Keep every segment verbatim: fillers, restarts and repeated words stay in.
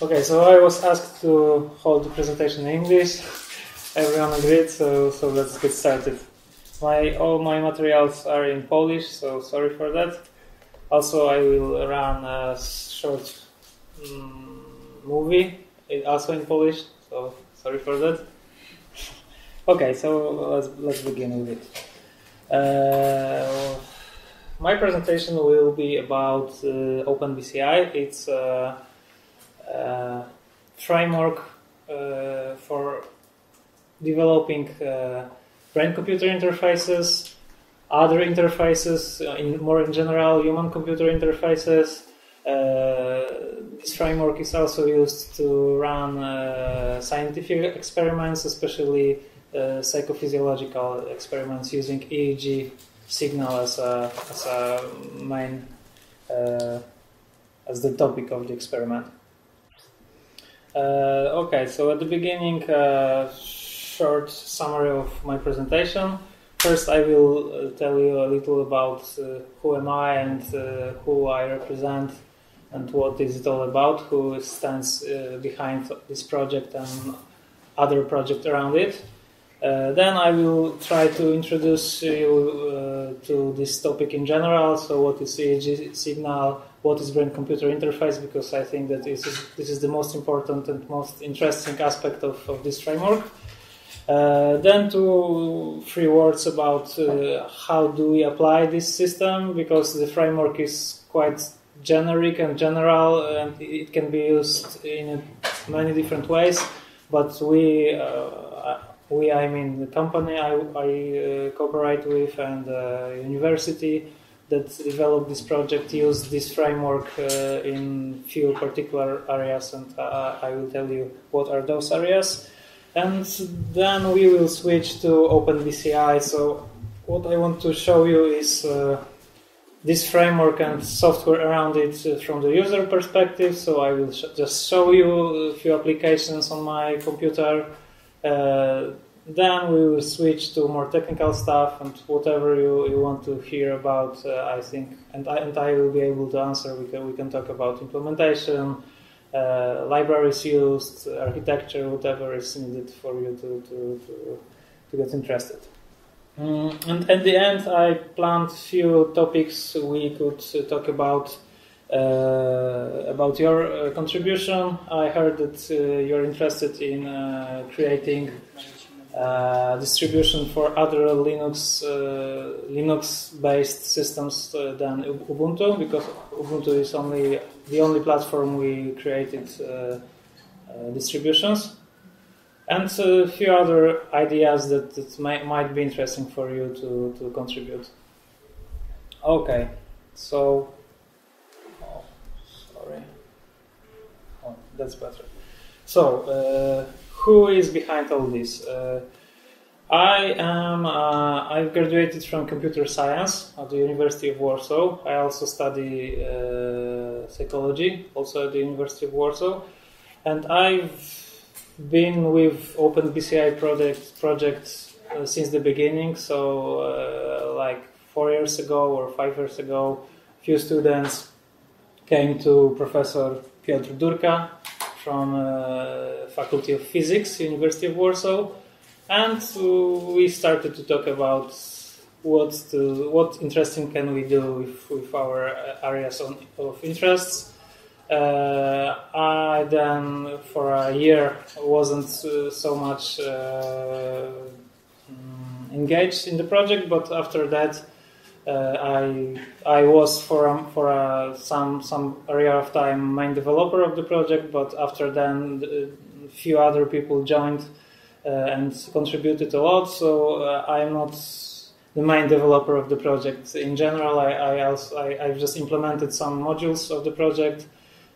Okay, so I was asked to hold the presentation in English. Everyone agreed, so, so let's get started. My, all my materials are in Polish, so sorry for that. Also, I will run a short um, movie, also in Polish, so sorry for that. Okay, so let's, let's begin with it. Uh, my presentation will be about uh, OpenBCI. It's a uh, uh, framework uh, for developing uh, brain-computer interfaces, other interfaces, in more in general, human-computer interfaces. Uh, this framework is also used to run uh, scientific experiments, especially uh, psychophysiological experiments using E E G signal as a, as a main, uh, as the topic of the experiment. Uh, okay, so at the beginning, uh, short summary of my presentation. First, I will uh, tell you a little about uh, who am I and uh, who I represent and what is it all about, who stands uh, behind this project and other projects around it. Uh, then I will try to introduce you uh, to this topic in general, so what is E E G signal, what is brain-computer interface, because I think that this is, this is the most important and most interesting aspect of, of this framework. Uh, then two, three words about uh, how do we apply this system, because the framework is quite generic and general, and it can be used in many different ways. But we, uh, we, I mean the company I, I uh, cooperate with and the uh, university that developed this project used this framework uh, in few particular areas, and uh, I will tell you what are those areas. And then we will switch to OpenBCI. So what I want to show you is uh, this framework and software around it uh, from the user perspective. So I will sh just show you a few applications on my computer. Uh, then we will switch to more technical stuff and whatever you, you want to hear about, uh, I think. And I, and I will be able to answer. We can, we can talk about implementation, Uh, libraries used, architecture, whatever is needed for you to, to, to, to get interested. Um, and at the end, I planned few topics we could talk about, uh, about your uh, contribution. I heard that uh, you're interested in uh, creating uh, distribution for other Linux, uh, Linux-based systems uh, than Ubuntu, because Ubuntu is only the only platform we created uh, uh, distributions, and a uh, few other ideas that, that might, might be interesting for you to, to contribute. Okay, so, oh, sorry, oh, that's better. So, uh, who is behind all this? Uh, I am, uh, I've graduated from computer science at the University of Warsaw. I also study uh, psychology, also at the University of Warsaw. And I've been with OpenBCI project, project uh, since the beginning. So uh, like four years ago or five years ago, a few students came to Professor Piotr Durka from uh, Faculty of Physics, University of Warsaw. And we started to talk about what to, what interesting can we do with, with our areas on, of interests. Uh, I then for a year wasn't so much uh, engaged in the project, but after that uh, I I was for a, for a, some some area of time main developer of the project. But after then, a few other people joined. Uh, and contributed a lot, so uh, I'm not the main developer of the project. In general, I, I also, I, I've just implemented some modules of the project.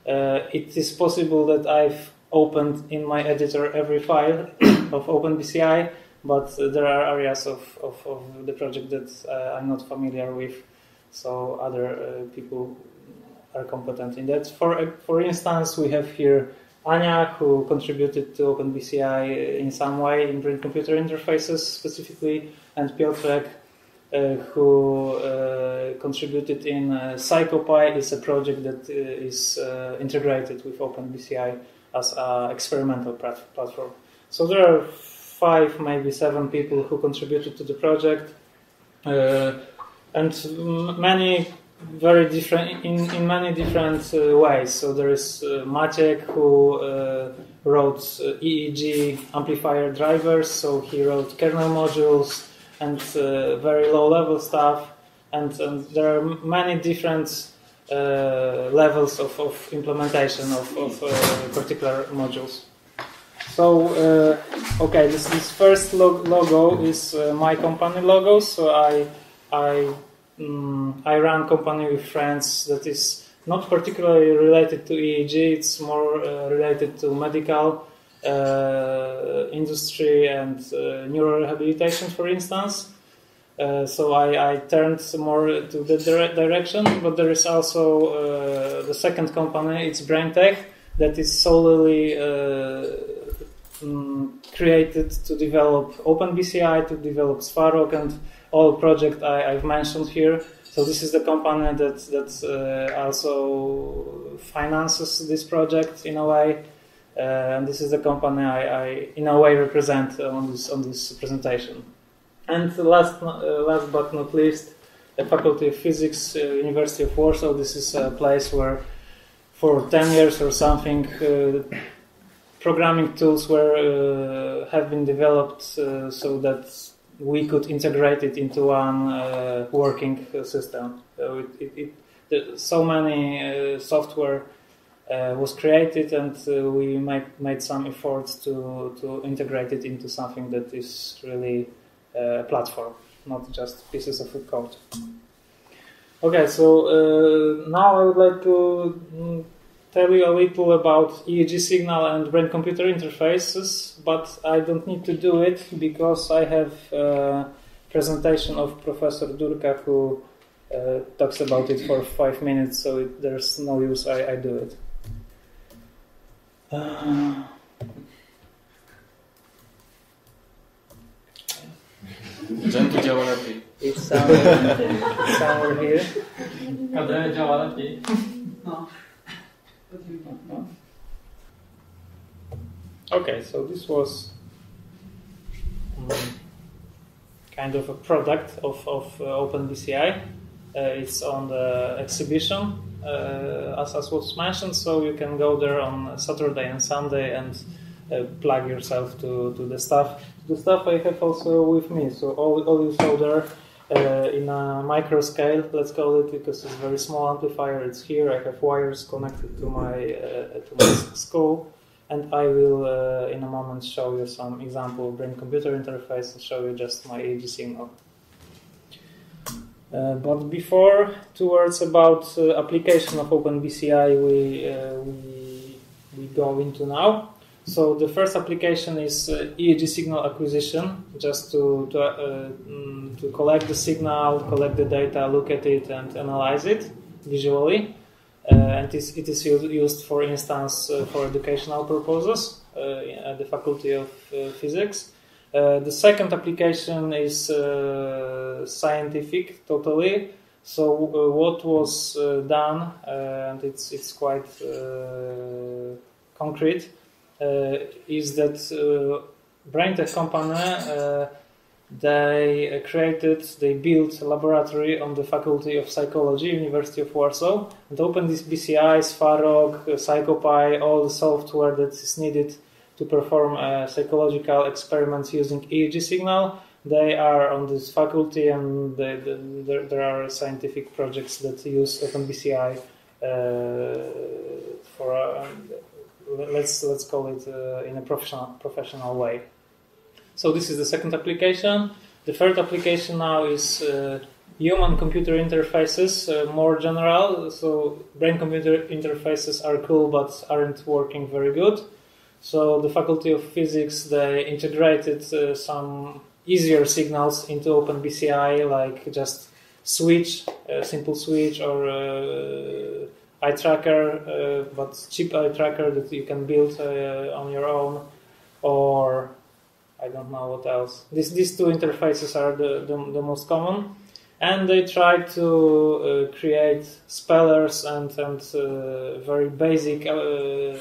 Uh, it is possible that I've opened in my editor every file of OpenBCI, but uh, there are areas of, of, of the project that uh, I'm not familiar with, so other uh, people are competent in that. For, for instance, we have here Anya, who contributed to OpenBCI in some way in brain-computer interfaces specifically, and Piotrek, uh, who uh, contributed in uh, PsychoPy is a project that uh, is uh, integrated with OpenBCI as an experimental platform. So there are five, maybe seven people who contributed to the project, uh, and many very different in, in many different uh, ways. So there is uh, Maciek, who uh, wrote uh, E E G amplifier drivers, so he wrote kernel modules and uh, very low level stuff, and, and there are many different uh, levels of, of implementation of, of uh, particular modules. So uh, okay, this, this first log logo is uh, my company logo. So I I um, I run company with friends that is not particularly related to E E G. It's more uh, related to medical uh, industry and uh, neurorehabilitation, for instance. Uh, so I, I turned more to that dire direction. But there is also uh, the second company. It's BrainTech, that is solely Uh, created to develop OpenBCI, to develop Svarog, and all project I, I've mentioned here. So this is the company that that uh, also finances this project in a way, uh, and this is the company I, I in a way represent on this on this presentation. And last uh, last but not least, the Faculty of Physics, uh, University of Warsaw. This is a place where, for ten years or something, Uh, programming tools were uh, have been developed uh, so that we could integrate it into one uh, working system. So, it, it, it, the, so many uh, software uh, was created, and uh, we made made some efforts to to integrate it into something that is really a platform, not just pieces of code. Okay, so uh, now I would like to tell you a little about E E G signal and brain-computer interfaces, but I don't need to do it because I have a presentation of Professor Durka who uh, talks about it for five minutes, so it, there's no use I, I do it. Uh... It's somewhere, it's somewhere here. No. Okay, so this was um, kind of a product of, of uh, OpenBCI. Uh, it's on the exhibition, uh, as, as was mentioned, so you can go there on Saturday and Sunday and uh, plug yourself to, to the stuff. The stuff I have also with me, so all, all you saw there uh, in a micro scale, let's call it, because it's a very small amplifier. It's here. I have wires connected to my, uh, to my skull. And I will, uh, in a moment, show you some example brain-computer interface and show you just my E E G signal. Uh, but before, two words about uh, application of OpenBCI we, uh, we, we go into now. So the first application is uh, E E G signal acquisition, just to, to, uh, mm, to collect the signal, collect the data, look at it, and analyze it visually. Uh, and it, it is used, for instance, uh, for educational purposes uh, at the Faculty of uh, Physics. Uh, the second application is uh, scientific, totally. So uh, what was uh, done, uh, and it's, it's quite uh, concrete, uh, is that uh, BrainTech company, uh, they created, they built a laboratory on the Faculty of Psychology, University of Warsaw, and opened this B C I, Svarog, PsychoPy, all the software that is needed to perform uh, psychological experiments using E E G signal. They are on this faculty, and they, they, there, there are scientific projects that use OpenBCI uh, for, uh, let's let's call it, uh, in a professional professional way. So this is the second application. The third application now is uh, human-computer interfaces, uh, more general. So brain-computer interfaces are cool, but aren't working very good. So the Faculty of Physics, they integrated uh, some easier signals into OpenBCI, like just switch, uh, simple switch, or uh, eye tracker, uh, but cheap eye tracker that you can build uh, on your own, or I don't know what else. This, these two interfaces are the, the, the most common. And they tried to uh, create spellers and, and uh, very basic uh,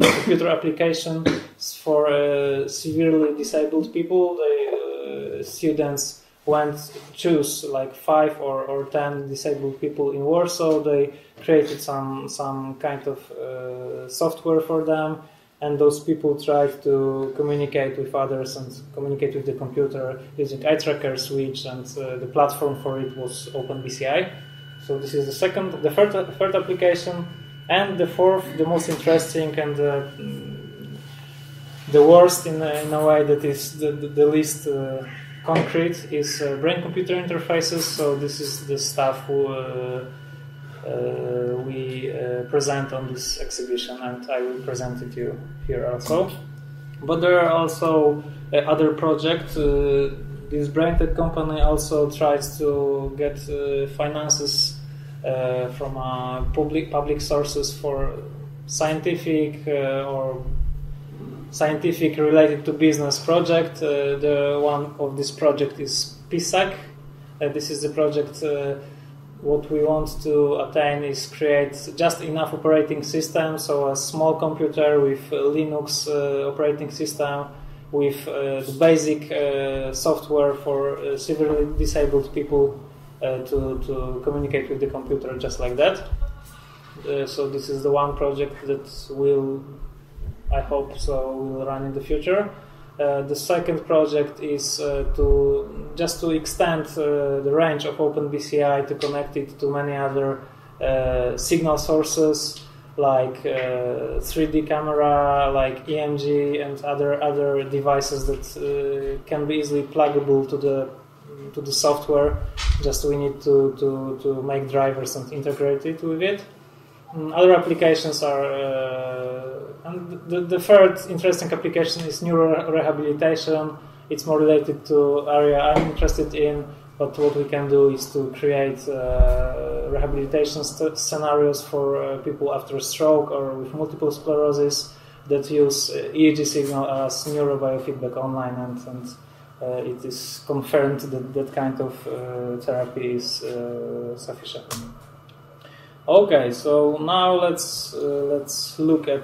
computer applications for uh, severely disabled people. They, uh, students went choose like five or, or ten disabled people in Warsaw. They created some, some kind of uh, software for them, and those people tried to communicate with others and communicate with the computer using eye tracker switch, and uh, the platform for it was OpenBCI. So this is the second, the third, third application. And the fourth, the most interesting and uh, the worst in, in a way that is the, the, the least uh, concrete, is uh, brain-computer interfaces. So this is the stuff who, uh, uh, we uh, present on this exhibition, and I will present it to you here also. But there are also uh, other projects. Uh, this BrainTech company also tries to get uh, finances Uh, from uh, public public sources for scientific uh, or scientific related to business project. Uh, the one of this project is PISAC. Uh, this is the project. Uh, what we want to attain is create just enough operating system. So a small computer with Linux uh, operating system, with uh, the basic uh, software for uh, severely disabled people. Uh, to, to communicate with the computer just like that. Uh, so this is the one project that will, I hope so, will run in the future. Uh, the second project is uh, to just to extend uh, the range of OpenBCI to connect it to many other uh, signal sources like uh, three D camera, like E M G, and other other devices that uh, can be easily pluggable to the to the software. Just we need to, to, to make drivers and integrate it with it. And other applications are... Uh, and the, the third interesting application is neurorehabilitation. It's more related to area I'm interested in, but what we can do is to create uh, rehabilitation st scenarios for uh, people after stroke or with multiple sclerosis that use E E G signal as neurobiofeedback online, and, and Uh, it is confirmed that that kind of uh, therapy is uh, sufficient. Okay, so now let's uh, let's look at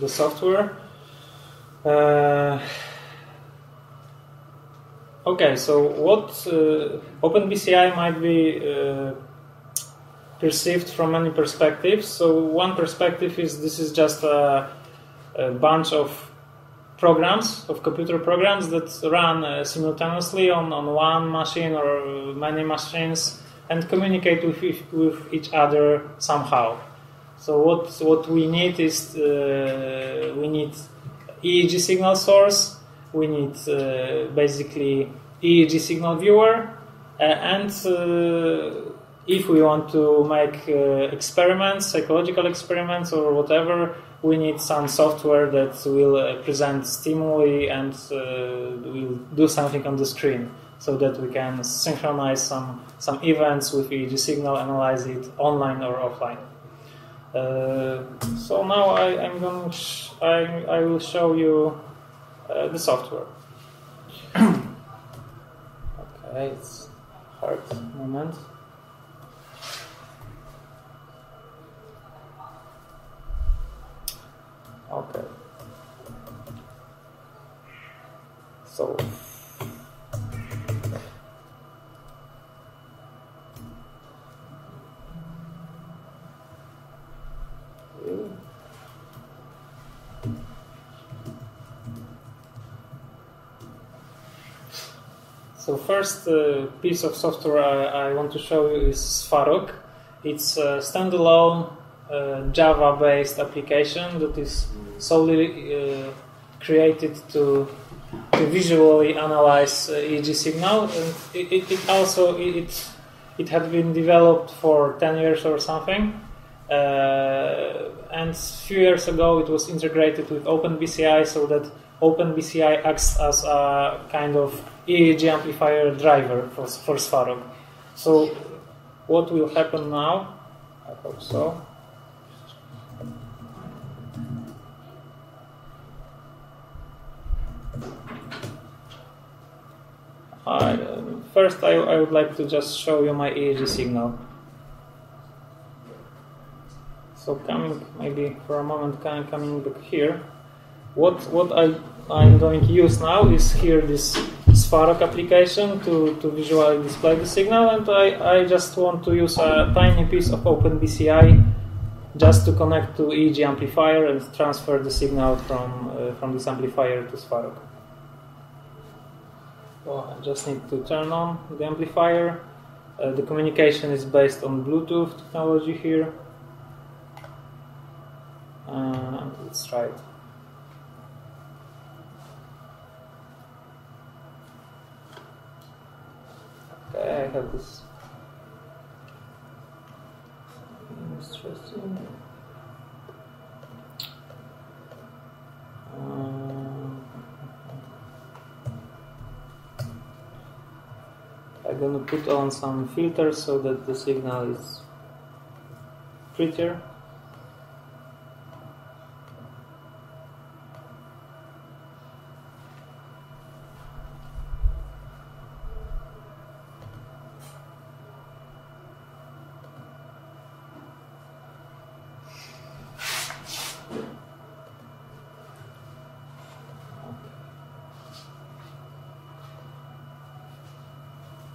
the software. Uh, okay, so what uh, OpenBCI might be uh, perceived from many perspectives. So one perspective is this is just a, a bunch of programs, of computer programs that run uh, simultaneously on, on one machine or many machines and communicate with, with each other somehow. So what, what we need is uh, we need E E G signal source, we need uh, basically E E G signal viewer, uh, and uh, if we want to make uh, experiments, psychological experiments or whatever, we need some software that will uh, present stimuli and uh, will do something on the screen, so that we can synchronize some, some events with E E G signal, analyze it online or offline. Uh, so now I, I'm going sh I, I will show you uh, the software. Okay, it's hard moment. Okay. So So first uh, piece of software I, I want to show you is Svarog. It's a standalone Uh, Java-based application that is solely uh, created to, to visually analyze uh, E E G signal, and it, it, it also it it had been developed for ten years or something, uh, and a few years ago it was integrated with OpenBCI, so that OpenBCI acts as a kind of E E G amplifier driver for, for Svarog. So what will happen now? I hope so. I don't first I, I would like to just show you my E E G signal. So coming maybe for a moment, coming back here, what what I I'm going to use now is here this Svarog application to, to visually display the signal, and I, I just want to use a tiny piece of OpenBCI just to connect to E E G amplifier and transfer the signal from uh, from this amplifier to Svarog. So I just need to turn on the amplifier. Uh, the communication is based on Bluetooth technology here. Uh, let's try it. Okay, I have this. Interesting. Um, I'm gonna put on some filters so that the signal is prettier.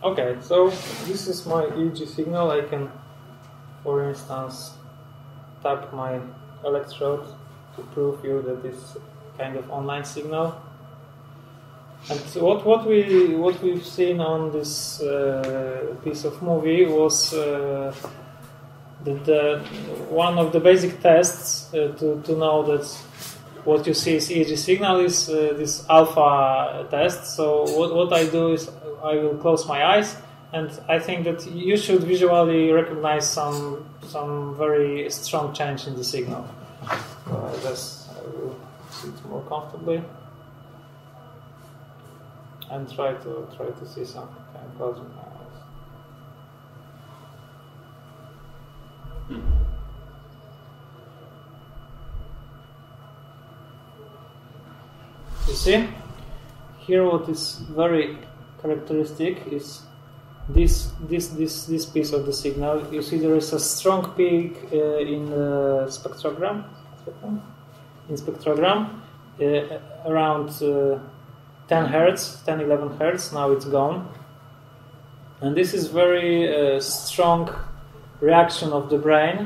Okay, so this is my E E G signal. I can, for instance, tap my electrode to prove you that it's kind of online signal. And so what what we what we've seen on this uh, piece of movie was uh, that the, one of the basic tests uh, to to know that what you see is E E G signal is uh, this alpha test. So what what I do is, I will close my eyes, and I think that you should visually recognize some some very strong change in the signal. Uh, just I will sit more comfortably and try to try to see something. I'm closing my eyes. Hmm. You see here what is very characteristic is this this this this piece of the signal. You see there is a strong peak uh, in the spectrogram, in spectrogram uh, around uh, ten hertz, ten eleven hertz. Now it's gone, and this is very uh, strong reaction of the brain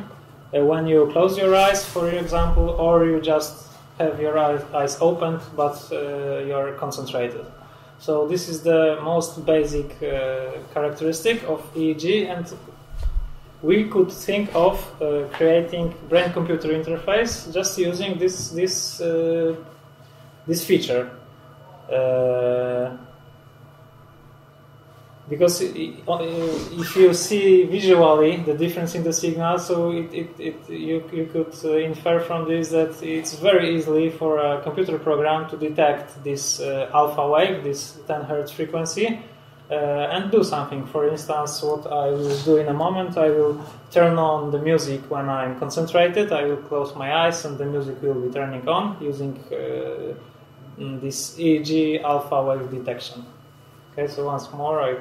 uh, when you close your eyes, for example, or you just have your eyes opened but uh, you're concentrated. So this is the most basic uh, characteristic of E E G, and we could think of uh, creating brain-computer interface just using this this uh, this feature, uh, because if you see visually the difference in the signal, so it, it, it you you could infer from this that it's very easily for a computer program to detect this uh, alpha wave, this ten hertz frequency, uh, and do something. For instance, what I will do in a moment, I will turn on the music when I'm concentrated. I will close my eyes, and the music will be turning on using uh, this E E G alpha wave detection. Okay, so once more, I.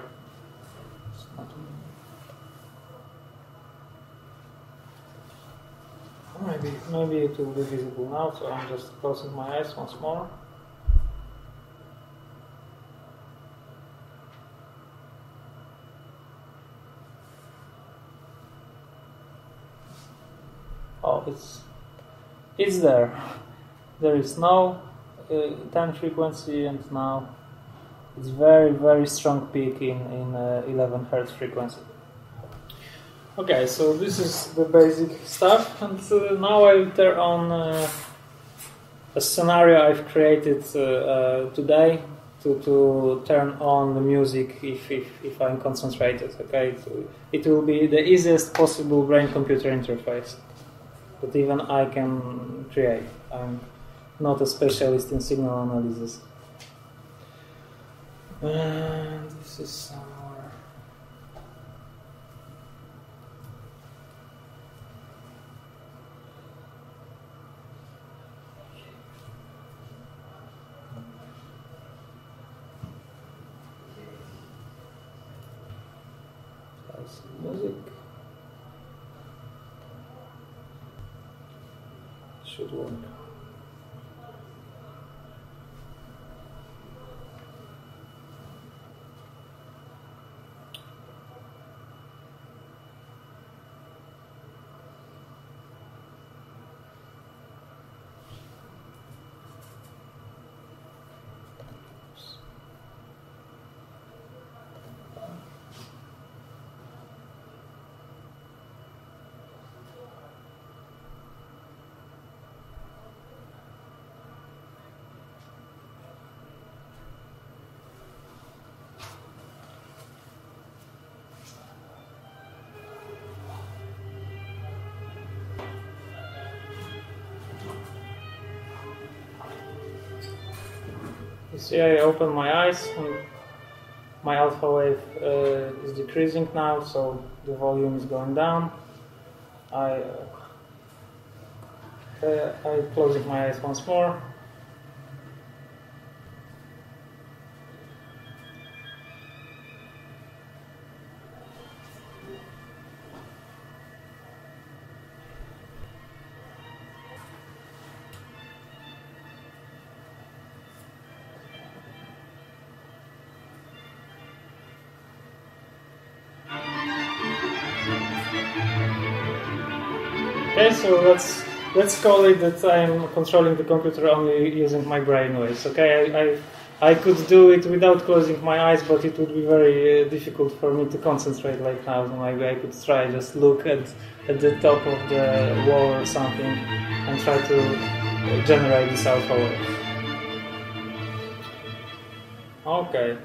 Maybe, maybe it will be visible now, so I'm just closing my eyes once more. Oh, it's it's there. There is now uh, time frequency, and now it's very, very strong peak in, in uh, eleven hertz frequency. Okay, so this is the basic stuff, and uh, now I'll turn on uh, a scenario I've created uh, uh, today to, to turn on the music if, if, if I'm concentrated, okay? So it will be the easiest possible brain-computer interface that even I can create. I'm not a specialist in signal analysis. Uh, this is some... music. It should work. See, I open my eyes and my alpha wave uh, is decreasing now, so the volume is going down. I uh, uh, I'm closing my eyes once more. So let's let's call it that I'm controlling the computer only using my brain waves. Okay, I, I I could do it without closing my eyes, but it would be very uh, difficult for me to concentrate like now. Maybe I could try just look at at the top of the wall or something and try to uh, generate this alpha wave. Okay,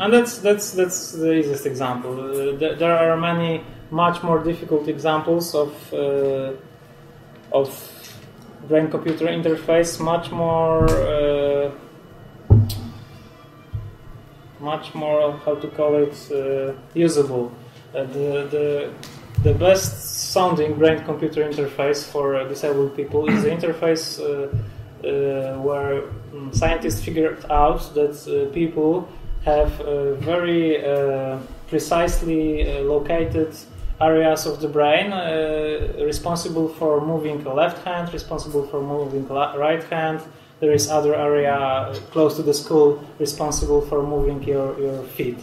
and that's that's that's the easiest example. Uh, th there are many. Much more difficult examples of uh, of brain-computer interface, much more uh, much more how to call it uh, usable. Uh, the the the best sounding brain-computer interface for uh, disabled people is the interface uh, uh, where um, scientists figured out that uh, people have uh, very uh, precisely uh, located areas of the brain uh, responsible for moving the left hand, responsible for moving right hand. There is other area close to the skull responsible for moving your, your feet.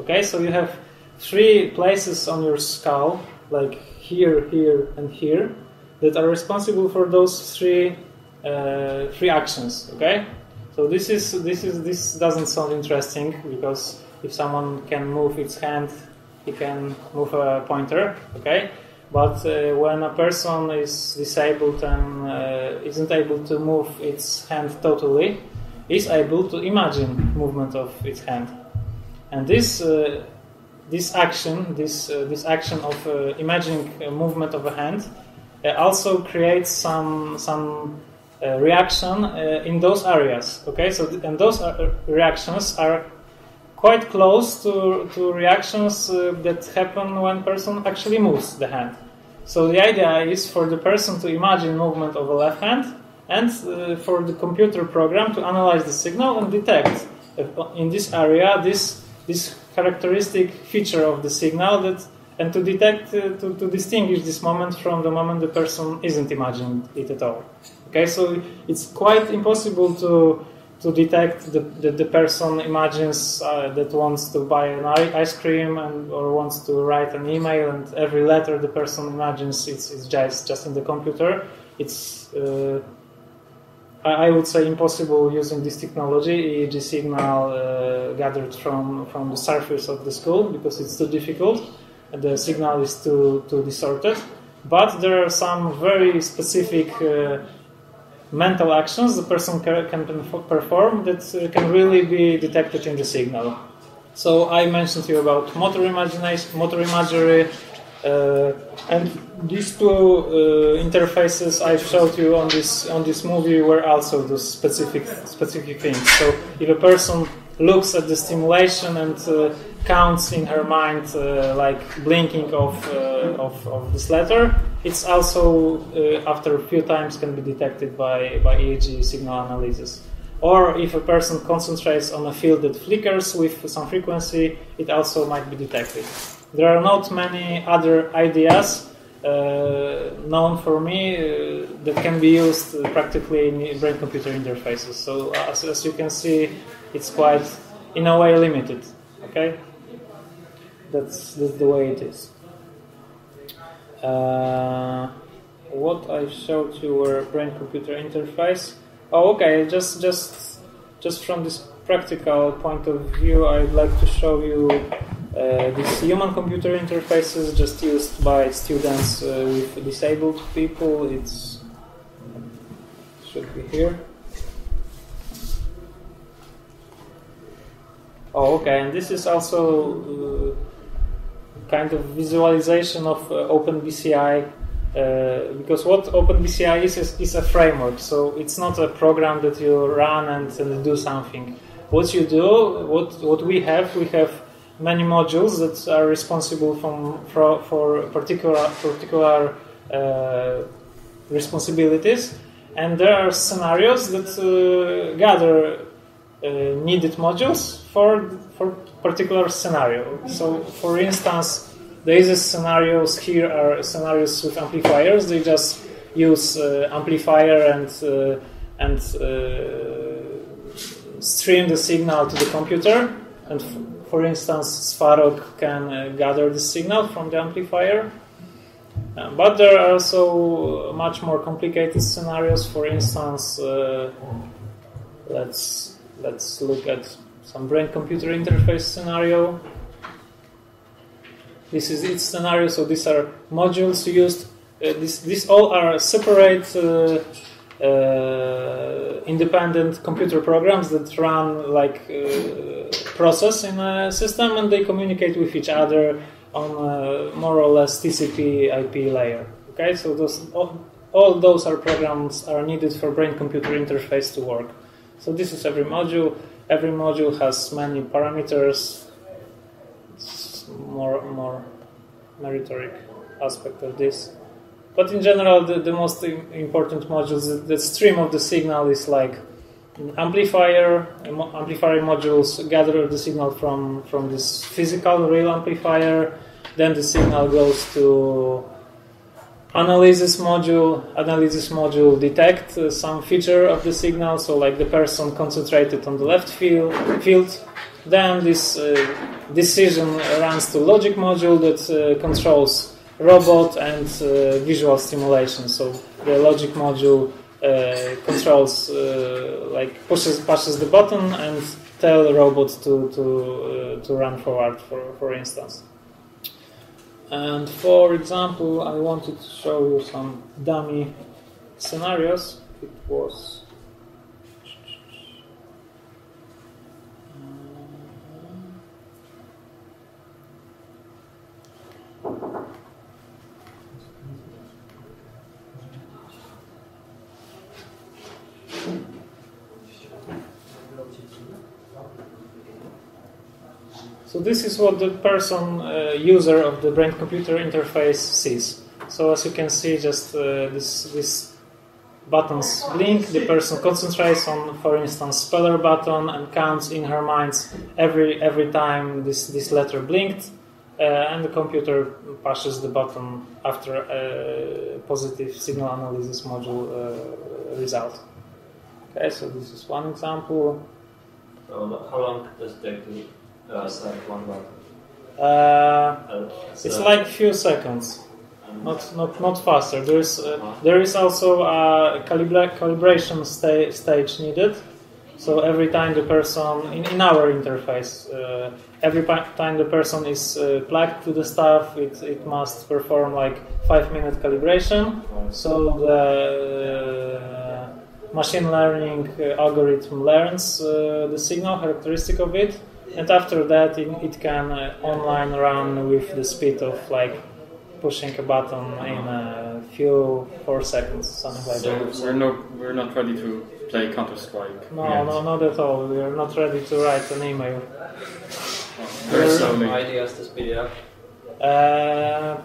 Okay, so you have three places on your skull, like here, here, and here, that are responsible for those three uh, three actions. Okay, so this is this is this doesn't sound interesting because if someone can move its hand, he can move a pointer, okay? But uh, when a person is disabled and uh, isn't able to move its hand totally, is able to imagine movement of its hand. And this uh, this action, this uh, this action of uh, imagining a movement of a hand, uh, also creates some some uh, reaction uh, in those areas, okay? So th and those are, uh, reactions are quite close to, to reactions uh, that happen when person actually moves the hand. So the idea is for the person to imagine movement of a left hand and uh, for the computer program to analyze the signal and detect uh, in this area this, this characteristic feature of the signal that, and to detect, uh, to, to distinguish this moment from the moment the person isn't imagining it at all. Okay, so it's quite impossible to to detect that the, the person imagines uh, that wants to buy an ice cream and, or wants to write an email, and every letter the person imagines it's, it's just, just in the computer. It's, uh, I would say, impossible using this technology, E E G signal uh, gathered from, from the surface of the skull, because it's too difficult and the signal is too, too distorted. But there are some very specific uh, mental actions the person can perform that can really be detected in the signal. So I mentioned to you about motor imagination, motor imagery, uh, and these two uh, interfaces I showed you on this on this movie were also those specific specific things. So if a person looks at the stimulation and uh, counts in her mind uh, like blinking of, uh, of of this letter, it's also uh, after a few times can be detected by, by E E G signal analysis. Or if a person concentrates on a field that flickers with some frequency, it also might be detected. There are not many other ideas uh, known for me uh, that can be used practically in brain-computer interfaces. So as, as you can see, it's quite, in a way, limited. Okay, that's, that's the way it is. Uh, what I showed you were brain-computer interface. Oh, okay. Just, just, just from this practical point of view, I'd like to show you uh, these human-computer interfaces just used by students uh, with disabled people. It's should be here. Oh, okay. And this is also uh, kind of visualization of uh, OpenBCI. Uh, because what OpenBCI is, is is a framework, so it's not a program that you run and, and do something. What you do, what what we have, we have many modules that are responsible from for, for particular particular uh, responsibilities, and there are scenarios that uh, gather uh, needed modules for for particular scenario. So, for instance. These scenarios here are scenarios with amplifiers. They just use uh, amplifier and uh, and uh, stream the signal to the computer. And f for instance, Svarog can uh, gather the signal from the amplifier. Uh, but there are also much more complicated scenarios. For instance, uh, let's let's look at some brain-computer interface scenario. This is its scenario, so these are modules used. Uh, this, these all are separate, uh, uh, independent computer programs that run like uh, process in a system, and they communicate with each other on a more or less T C P I P layer. Okay, so those all, all those are programs are needed for brain-computer interface to work. So this is every module. Every module has many parameters. More, more meritoric aspect of this, but in general, the, the most important modules, the stream of the signal is like amplifier. Amplifier modules gather the signal from from this physical real amplifier. Then the signal goes to analysis module. Analysis module detect uh, some feature of the signal, so like the person concentrated on the left field. field. Then this uh, decision runs to logic module that uh, controls robot and uh, visual stimulation. So the logic module uh, controls, uh, like pushes pushes the button and tell the robot to to uh, to run forward, for for instance. And for example, I wanted to show you some dummy scenarios. It was. So this is what the person, uh, user of the brain-computer interface sees. So as you can see, just uh, this, this buttons blink, the person concentrates on, for instance, speller button and counts in her mind every every time this, this letter blinked, uh, and the computer pushes the button after a positive signal analysis module uh, result. Okay, so this is one example. So how long does it take to... Uh, it's like one button. Uh, it's like few seconds, not not not faster. There is uh, there is also a calibra calibration sta stage needed. So every time the person in, in our interface, uh, every time the person is uh, plugged to the stuff, it it must perform like five minute calibration. So the uh, machine learning algorithm learns uh, the signal characteristic of it. And after that, it, it can uh, online run with the speed of like pushing a button in a few four seconds, something like so that. So we're not we're not ready to play Counter Strike. No, yet. no, not at all. We are not ready to write an email. There are some ideas to speed up. Uh,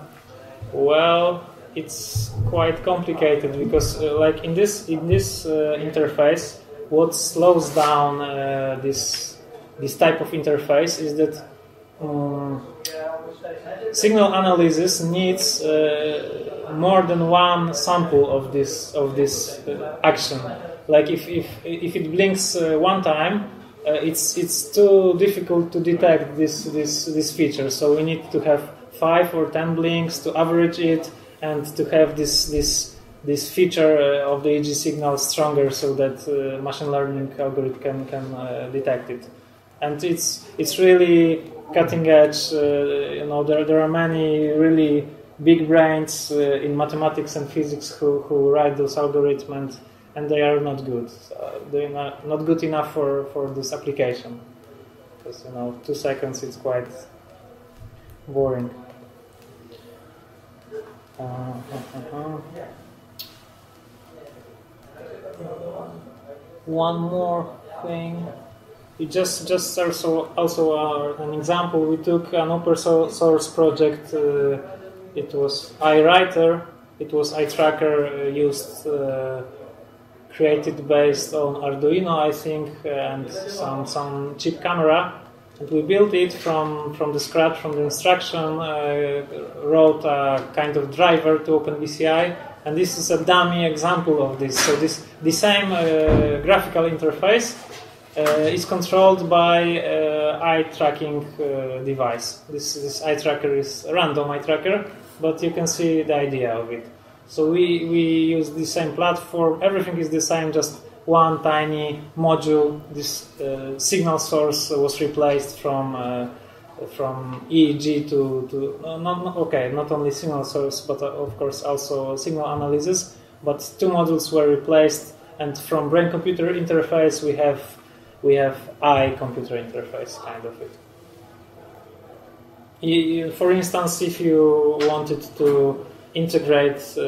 well, it's quite complicated because, uh, like in this in this uh, interface, what slows down uh, this. This type of interface is that um, signal analysis needs uh, more than one sample of this of this uh, action. Like if if if it blinks uh, one time, uh, it's it's too difficult to detect this this this feature. So we need to have five or ten blinks to average it and to have this this this feature uh, of the E E G signal stronger, so that uh, machine learning algorithm can can uh, detect it. And it's it's really cutting edge. Uh, you know, there there are many really big brains uh, in mathematics and physics who who write those algorithms, and, and they are not good. Uh, they're not, not good enough for for this application. Because you know, two seconds it's quite boring. Uh, uh-huh. One more thing. It just just also also our, an example. We took an open source project. Uh, it was EyeWriter. It was eye tracker used uh, created based on Arduino, I think, and some some cheap camera. And we built it from from the scratch, from the instruction. Uh, wrote a kind of driver to OpenBCI. And this is a dummy example of this. So this the same uh, graphical interface. Uh, it's controlled by uh, eye tracking uh, device. This, this eye tracker is a random eye tracker, but you can see the idea of it. So we, we use the same platform, everything is the same, just one tiny module. This uh, signal source was replaced from uh, from E E G to, to no, not, okay, not only signal source, but of course also signal analysis, but two modules were replaced, and from brain-computer interface we have We have eye computer interface kind of it. You, for instance, if you wanted to integrate uh,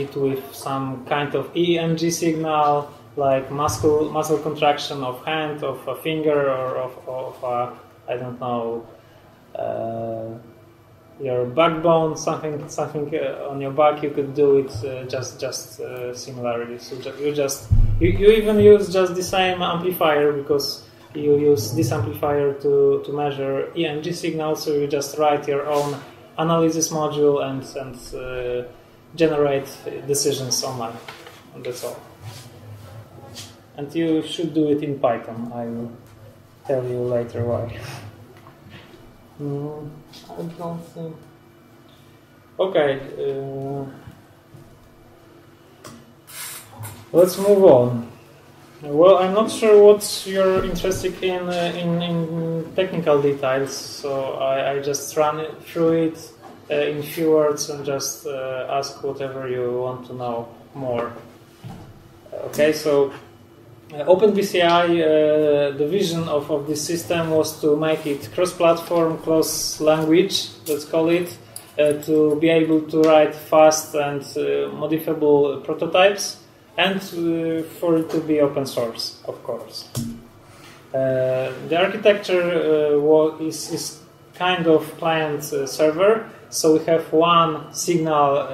it with some kind of E M G signal, like muscle muscle contraction of hand, of a finger, or of, of a, I don't know, uh, your backbone, something something uh, on your back, you could do it uh, just just uh, similarly. So ju you just. You, you even use just the same amplifier, because you use this amplifier to, to measure E M G signals, so you just write your own analysis module and, and uh, generate decisions online, and that's all. And you should do it in Python, I will tell you later why. Mm, I don't think... Okay. Uh... Let's move on. Well, I'm not sure what you're interested in uh, in, in technical details, so I, I just run it through it uh, in few words and just uh, ask whatever you want to know more. Okay, so uh, OpenBCI, uh, the vision of, of this system was to make it cross-platform, cross-language, let's call it, uh, to be able to write fast and uh, modifiable prototypes, and uh, for it to be open source, of course. Uh, the architecture uh, is, is kind of client uh, server, so we have one signal uh,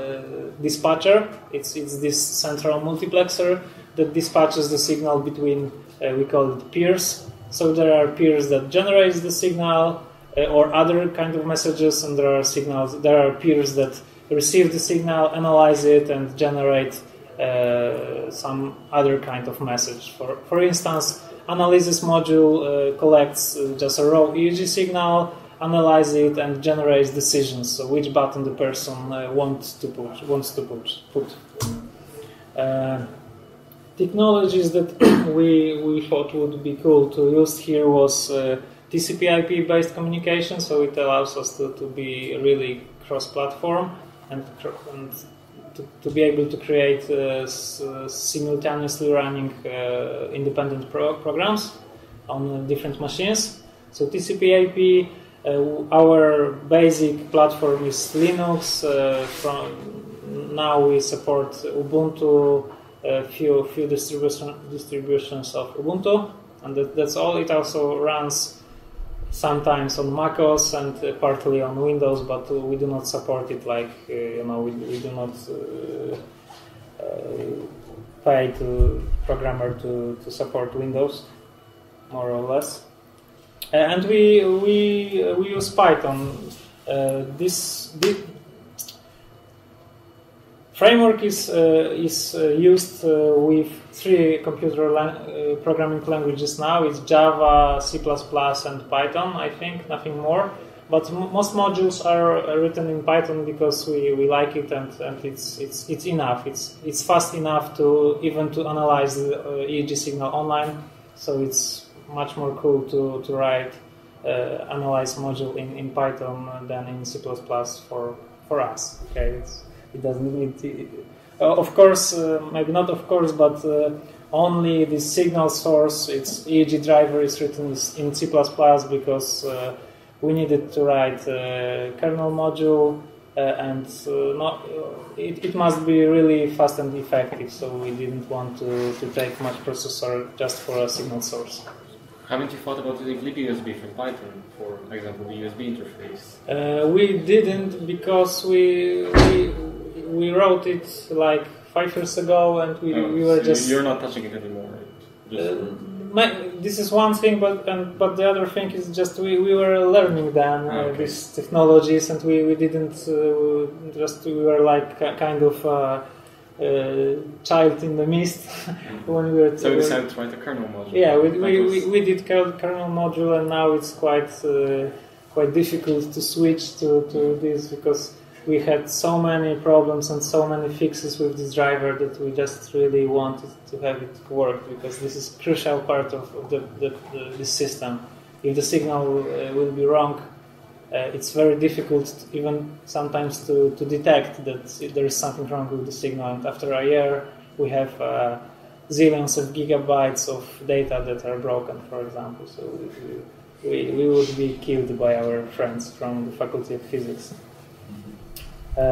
dispatcher. It's, it's this central multiplexer that dispatches the signal between, uh, we call it peers. So there are peers that generates the signal uh, or other kind of messages, and there are signals, there are peers that receive the signal, analyze it, and generate Uh, some other kind of message. For for instance, analysis module uh, collects uh, just a raw E E G signal, analyzes it, and generates decisions. So which button the person uh, wants to push. Wants to push. Put. Uh, technologies that we we thought would be cool to use here was uh, T C P I P based communication. So it allows us to to be really cross-platform and. and To, to be able to create uh, s uh, simultaneously running uh, independent pro programs on uh, different machines. So T C P I P, uh, our basic platform is Linux. Uh, from now we support Ubuntu, a uh, few few distribution, distributions of Ubuntu, and that, that's all. It also runs sometimes on macOS and uh, partly on Windows, but uh, we do not support it. Like uh, you know, we, we do not uh, uh, pay to programmer to, to support Windows, more or less. Uh, and we we uh, we use Python. Uh, uh, this, this framework is uh, is uh, used uh, with three computer lang uh, programming languages now. It's Java, C plus plus, and Python, I think, nothing more. But m most modules are uh, written in Python because we, we like it, and, and it's it's it's enough. It's it's fast enough to even to analyze the uh, E E G signal online. So it's much more cool to to write uh, analyze module in in Python than in C plus plus for for us. Okay. It's, It doesn't need, uh, of course, uh, maybe not of course, but uh, only the signal source, its E E G driver, is written in C plus plus because uh, we needed to write a kernel module, uh, and uh, not, it, it must be really fast and effective, so we didn't want to, to take much processor just for a signal source. Haven't you thought about using libusb for Python, for example, the U S B interface? Uh, we didn't, because we... we We wrote it like five years ago, and we, oh, we were so just. You're not touching it anymore. Right? Uh, my, this is one thing, but and, but the other thing is just we, we were learning then uh, okay. these technologies, and we we didn't uh, just we were like kind of uh, uh, child in the mist when we were. So we decided to write a kernel module. Yeah, we we, we we did kernel module, and now it's quite uh, quite difficult to switch to to this because. We had so many problems and so many fixes with this driver that we just really wanted to have it work, because this is a crucial part of, of the, the, the, the system. If the signal uh, will be wrong, uh, it's very difficult to even sometimes to, to detect that there is something wrong with the signal. And after a year, we have uh, zillions of gigabytes of data that are broken, for example. So we, we would be killed by our friends from the Faculty of Physics. Uh,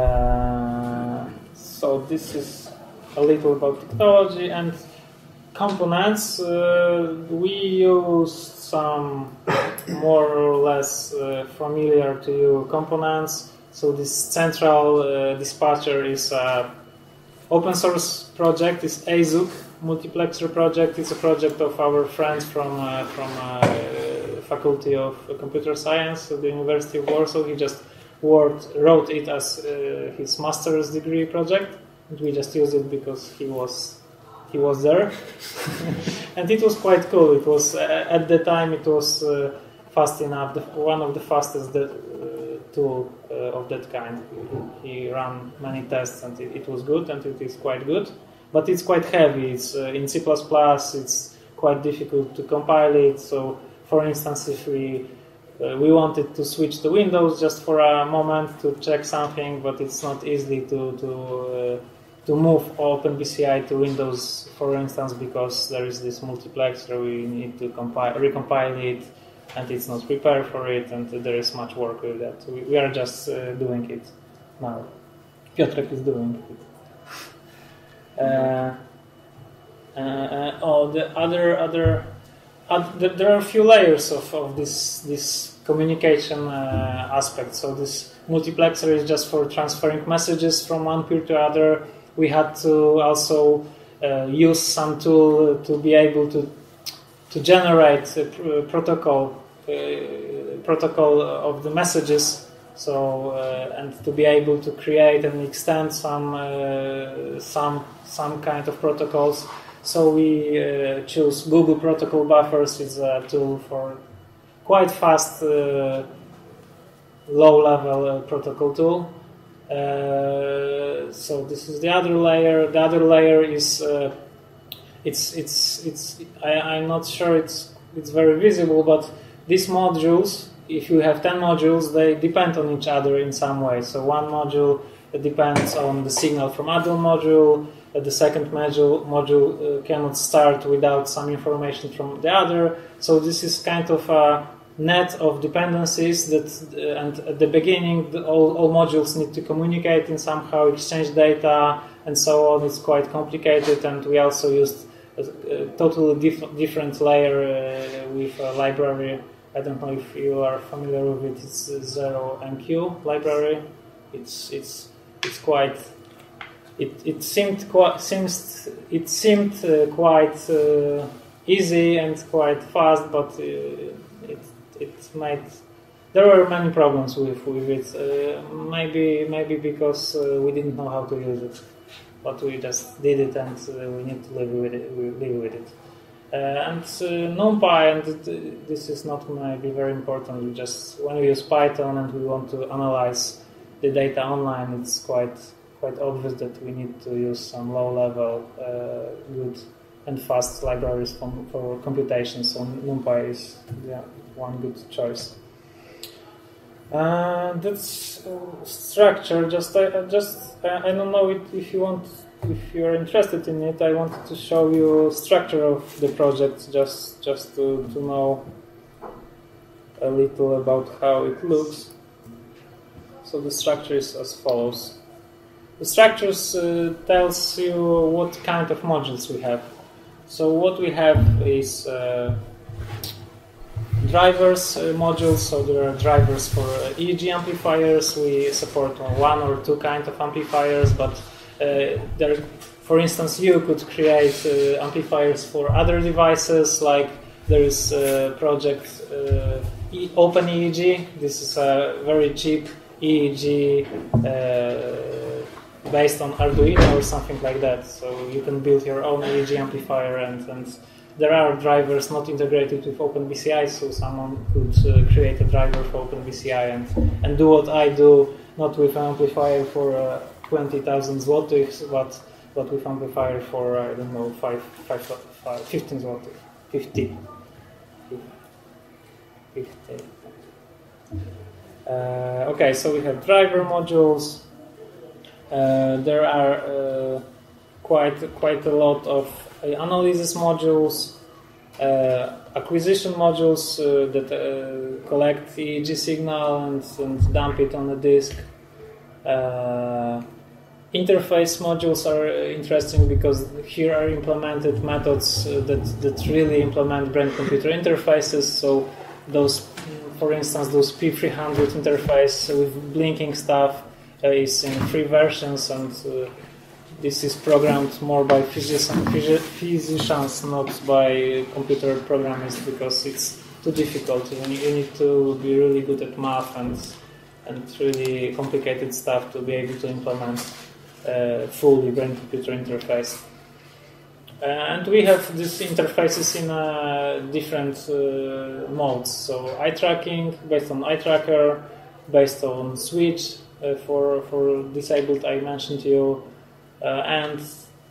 so this is a little about technology and components. Uh, we use some more or less uh, familiar to you components. So this central uh, dispatcher is an open source project. It's A S U C multiplexer project. It's a project of our friends from uh, from uh, Faculty of Computer Science at the University of Warsaw. He just Word wrote it as uh, his master's degree project, and we just used it because he was he was there, and it was quite cool. It was uh, at the time it was uh, fast enough, the, one of the fastest that, uh, tool uh, of that kind. He ran many tests, and it, it was good, and it is quite good, but it's quite heavy. It's uh, in C plus plus. It's quite difficult to compile it. So, for instance, if we Uh, we wanted to switch to Windows just for a moment to check something, but it's not easy to to uh, to move OpenBCI to Windows, for instance, because there is this multiplexer. We need to compile, recompile it, and it's not prepared for it, and there is much work with that. We, we are just uh, doing it now. Piotrek is doing it. Uh, uh, uh, oh, the other other. There are a few layers of, of this this communication uh, aspect. So this multiplexer is just for transferring messages from one peer to other. We had to also uh, use some tool to be able to to generate a protocol uh, protocol of the messages. So uh, and to be able to create and extend some uh, some some kind of protocols. So we uh, choose Google Protocol Buffers. It's a tool for quite fast, uh, low-level uh, protocol tool. Uh, so this is the other layer. The other layer is uh, it's it's it's. I, I'm not sure it's it's very visible, but these modules, if you have ten modules, they depend on each other in some way. So one module depends on the signal from other module. The second module, module uh, cannot start without some information from the other. So this is kind of a net of dependencies that, uh, and at the beginning, the, all, all modules need to communicate and somehow exchange data and so on. It's quite complicated, and we also used a, a totally diff different layer uh, with a library. I don't know if you are familiar with it. It's ZeroMQ library. It's it's it's quite. It, it seemed quite seems it seemed uh, quite uh, easy and quite fast, but uh, it it made There were many problems with, with it, uh, maybe maybe because uh, we didn't know how to use it, but we just did it and uh, we need to live with it. We live with it. Uh, and uh, NumPy, and this is not maybe very important, we just, when we use Python and we want to analyze the data online, it's quite quite obvious that we need to use some low-level, uh, good and fast libraries from, for computation, so NumPy is yeah, one good choice. Uh, that's uh, structure, just, uh, just uh, I don't know if, if you want... If you're interested in it, I wanted to show you structure of the project, just just to, to know a little about how it looks. So the structure is as follows. The structure uh, tells you what kind of modules we have. So what we have is uh, drivers uh, modules, so there are drivers for uh, E E G amplifiers. We support one or two kinds of amplifiers, but Uh, there, for instance, you could create uh, amplifiers for other devices, like there is a project uh, e OpenEEG. This is a very cheap E E G uh, based on Arduino or something like that. So you can build your own E E G amplifier, and, and there are drivers not integrated with OpenBCI, so someone could uh, create a driver for OpenBCI and, and do what I do, not with an amplifier for uh, twenty thousand złotych, but, but with amplifier for, I don't know, five, five, five, fifteen złotych, fifty. fifty. Uh, okay, so we have driver modules. Uh, there are uh, quite, quite a lot of uh, analysis modules, uh, acquisition modules uh, that uh, collect E E G signal and, and dump it on a disk. Uh, Interface modules are interesting because here are implemented methods that, that really implement brain-computer interfaces. So those, for instance, those P three hundred interface with blinking stuff uh, is in three versions, and uh, this is programmed more by physicians, physicians, not by computer programmers, because it's too difficult. You need to be really good at math and and really complicated stuff to be able to implement uh, fully brain-computer interface. Uh, and we have these interfaces in uh, different uh, modes. So eye tracking, based on eye tracker, based on switch uh, for, for disabled, I mentioned to you, uh, and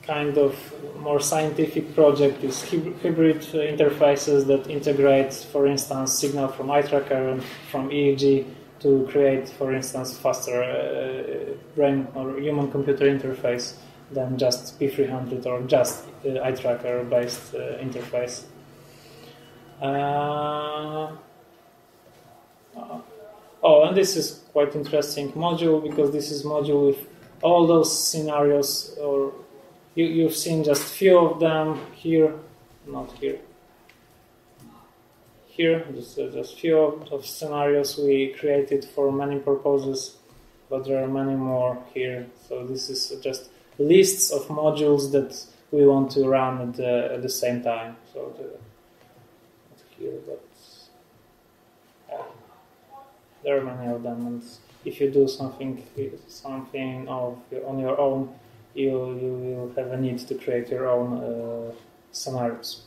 kind of more scientific project is hybrid interfaces that integrate, for instance, signal from eye tracker and from E E G to create, for instance, faster uh, brain or human-computer interface than just P three hundred or just uh, eye tracker-based uh, interface. Uh, oh, and this is quite interesting module, because this is module with all those scenarios, or you, you've seen just few of them here, not here. Here, just a few of scenarios we created for many purposes, but there are many more here. So this is just lists of modules that we want to run at the, at the same time. So the, not here, but yeah, there are many of them. And if you do something, something of, on your own, you, you will have a need to create your own uh, scenarios.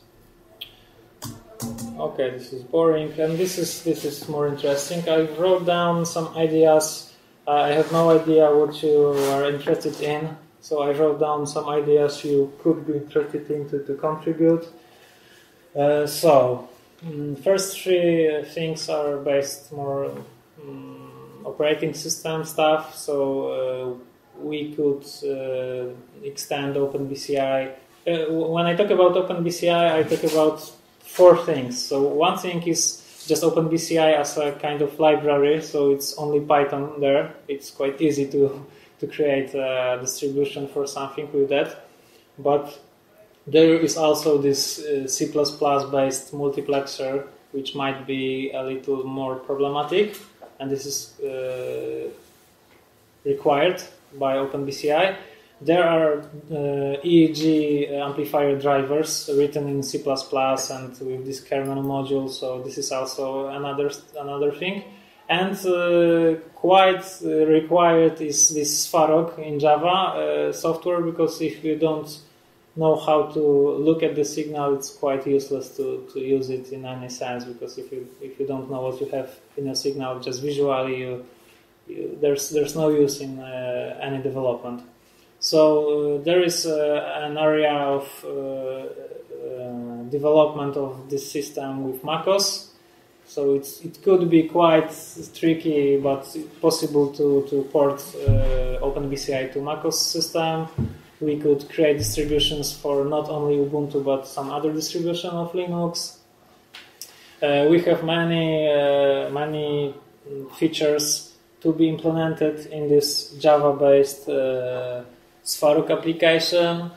Okay, this is boring, and this is this is more interesting. I wrote down some ideas. Uh, I have no idea what you are interested in, so I wrote down some ideas you could be interested in to, to contribute. Uh, so, um, first three things are based more um, operating system stuff. So uh, we could uh, extend OpenBCI. Uh, when I talk about OpenBCI, I talk about four things. So one thing is just OpenBCI as a kind of library, so it's only Python there. It's quite easy to, to create a distribution for something with that. But there is also this uh, C plus plus based multiplexer, which might be a little more problematic, and this is uh, required by OpenBCI. There are uh, E E G amplifier drivers written in C plus plus and with this kernel module, so this is also another another thing. And uh, quite required is this Svarog in Java uh, software, because if you don't know how to look at the signal, it's quite useless to, to use it in any sense, because if you if you don't know what you have in a signal just visually, you, you, there's there's no use in uh, any development. So uh, there is uh, an area of uh, uh, development of this system with macOS. So it's, it could be quite tricky, but it's possible to, to port uh, OpenBCI to macOS system. We could create distributions for not only Ubuntu, but some other distribution of Linux. Uh, we have many, uh, many features to be implemented in this Java-based uh, Svarog application.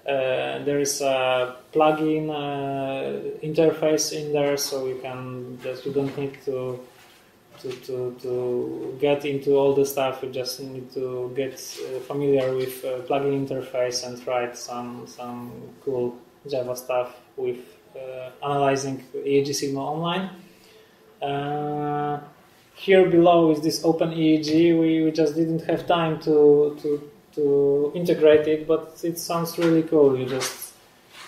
Uh, there is a plugin uh, interface in there, so you can just you don't need to to to to get into all the stuff. You just need to get uh, familiar with uh, plugin interface and write some some cool Java stuff with uh, analyzing E E G signal online. Uh, here below is this OpenEEG. We we just didn't have time to to. to integrate it, but it sounds really cool. You just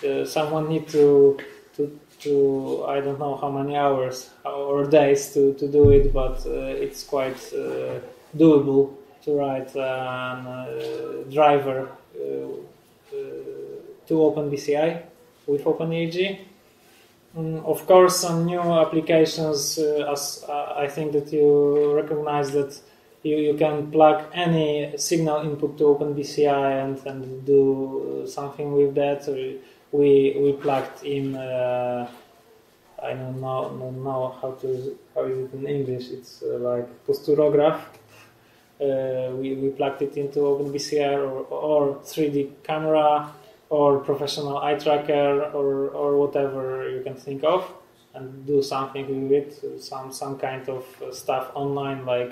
uh, someone need to, to to I don't know how many hours or days to, to do it, but uh, it's quite uh, doable to write an uh, driver uh, uh, to OpenBCI with OpenEEG. Mm, of course, some new applications. Uh, as uh, I think that you recognize that. You, you can plug any signal input to OpenBCI and, and do something with that. We we plugged in. Uh, I don't know, don't know how to how is it in English. It's uh, like posturograph. Uh, we we plugged it into OpenBCI or, or three D camera or professional eye tracker or or whatever you can think of, and do something with it. Some some kind of stuff online, like.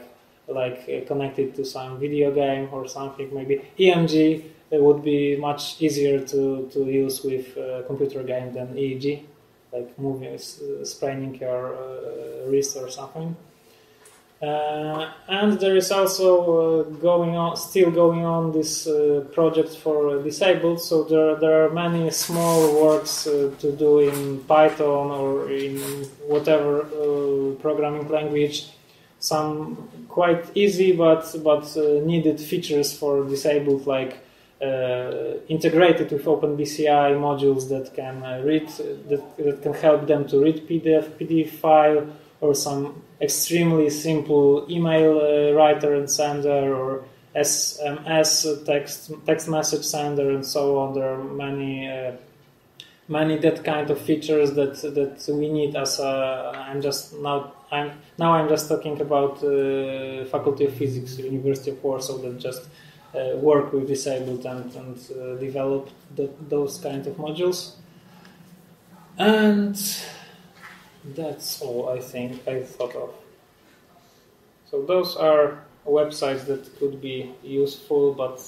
like uh, connected to some video game or something. Maybe E M G would be much easier to, to use with uh, computer game than E E G, like moving, uh, spraining your uh, wrist or something. Uh, and there is also uh, going on, still going on this uh, project for disabled, so there, there are many small works uh, to do in Python or in whatever uh, programming language. Some quite easy but but uh, needed features for disabled, like uh, integrated with OpenBCI modules that can uh, read that, that can help them to read P D F P D F file, or some extremely simple email uh, writer and sender, or S M S text text message sender, and so on. There are many. Uh, Many that kind of features that that we need as a. I'm just now. I'm now. I'm just talking about uh, Faculty of Physics, University of Warsaw, that just uh, work with disabled and and uh, develop the, those kind of modules. And that's all I think I thought of. So those are websites that could be useful, but.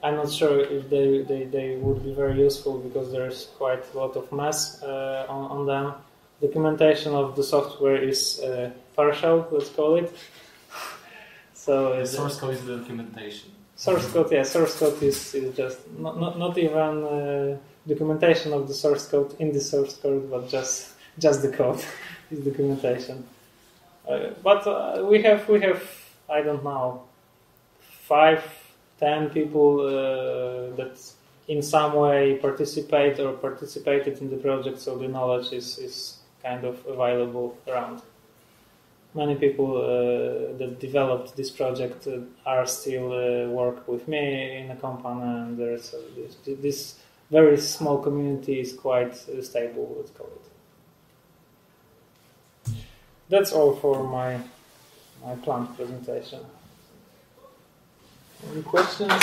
I'm not sure if they, they, they would be very useful, because there's quite a lot of mess uh, on, on them. Documentation of the software is uh, partial, let's call it. So the source code is the documentation. Source code, yeah, source code is, is just not, not, not even uh, documentation of the source code in the source code, but just just the code is documentation. Uh, but uh, we have we have I don't know five. ten people uh, that in some way participate or participated in the project, so the knowledge is, is kind of available around. Many people uh, that developed this project uh, are still uh, work with me in a company, and there's uh, this, this very small community is quite uh, stable, let's call it. That's all for my, my planned presentation. Any questions? My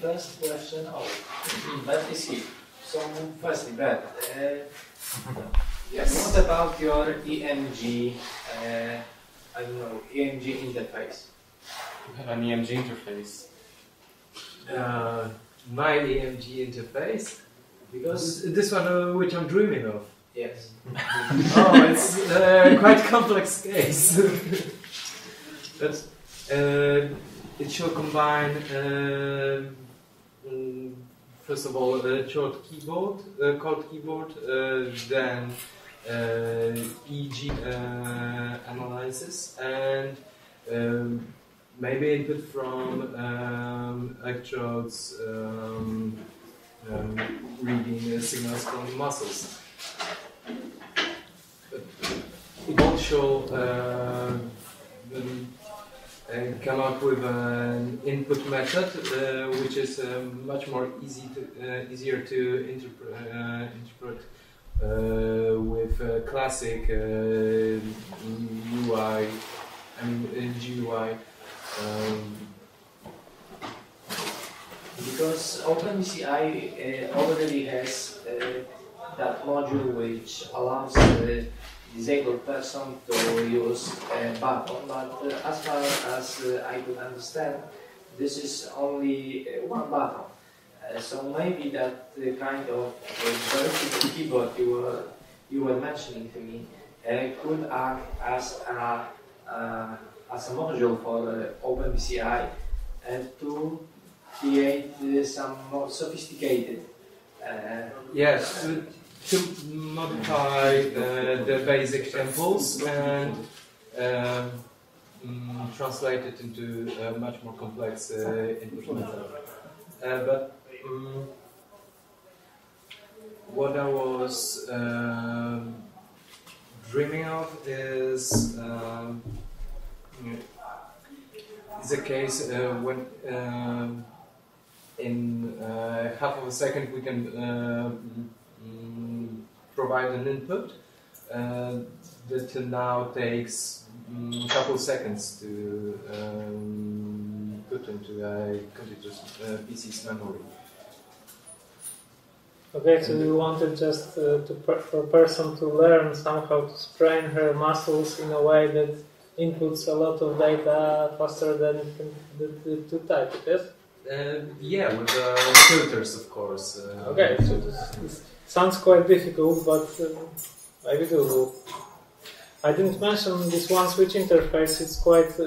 first question, oh, that is it. So, firstly, Brad, uh, yes. What about your E M G, uh, I don't know, E M G interface? You have an E M G interface? Uh, mine E M G interface, because this one uh, which I'm dreaming of. Yes. Oh, it's uh, quite complex case. But uh, it should combine, uh, first of all, a short keyboard, a cold keyboard, uh, then uh, E E G uh, analysis, and um, maybe input from um, electrodes um, um, reading uh, signals from muscles. It won't show, uh, um, and come up with an input method uh, which is uh, much more easy to, uh, easier to interpret, uh, interpret uh, with uh, classic uh, U I, I mean uh, G U I. Um, because OpenBCI uh, already has uh, that module which allows uh, disabled person to use a button, but uh, as far as uh, I could understand, this is only uh, one button. Uh, so maybe that uh, kind of uh, keyboard you were you were mentioning to me uh, could act as a uh, as a module for uh, OpenBCI and uh, to create uh, some more sophisticated. Uh, yes. Uh, To modify uh, the basic temples and uh, mm, translate it into a much more complex uh, input method. Uh, but um, what I was uh, dreaming of is um, the case uh, when. Um, in uh, half of a second we can. Uh, provide an input uh, that now takes a um, couple seconds to um, put into a computer's uh, P C's memory. Okay, so you wanted just uh, to per for a person to learn somehow to strain her muscles in a way that inputs a lot of data faster than it can to type it, yes? Uh, yeah, with uh, filters, of course. Uh, okay, so this is sounds quite difficult, but um, maybe doable. I didn't mention this one switch interface. It's quite uh,